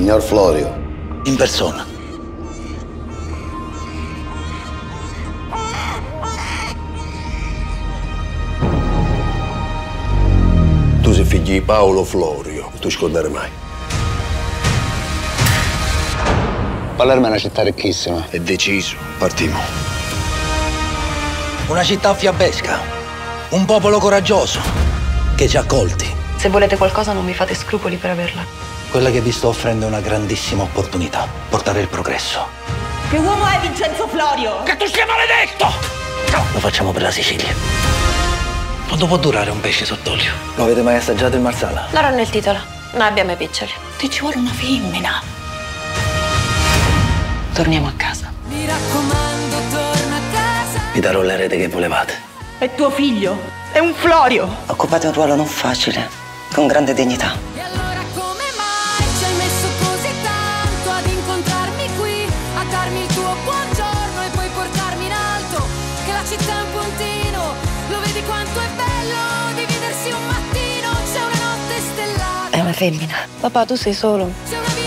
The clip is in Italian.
Signor Florio. In persona. Tu sei figlio di Paolo Florio, tu scordare mai. Palermo è una città ricchissima. È deciso, partiamo. Una città fiabesca, un popolo coraggioso che ci ha accolti. Se volete qualcosa non mi fate scrupoli per averla. Quella che vi sto offrendo è una grandissima opportunità, portare il progresso. Che uomo è Vincenzo Florio? Che tu sia maledetto! Lo facciamo per la Sicilia. Quanto può durare un pesce sott'olio? Lo avete mai assaggiato in Marsala? L'oro nel titolo, non abbiamo i piccoli. Ti ci vuole una femmina. Torniamo a casa. Mi raccomando, torna a casa. Vi darò l'erede che volevate. È tuo figlio, è un Florio. Occupate un ruolo non facile, con grande dignità. E allora come mai ci hai messo così tanto ad incontrarmi qui, a darmi il tuo buongiorno e poi portarmi in alto, che la città è un puntino, lo vedi quanto è bello dividersi un mattino, c'è una notte stellata. È una femmina. Papà, tu sei solo.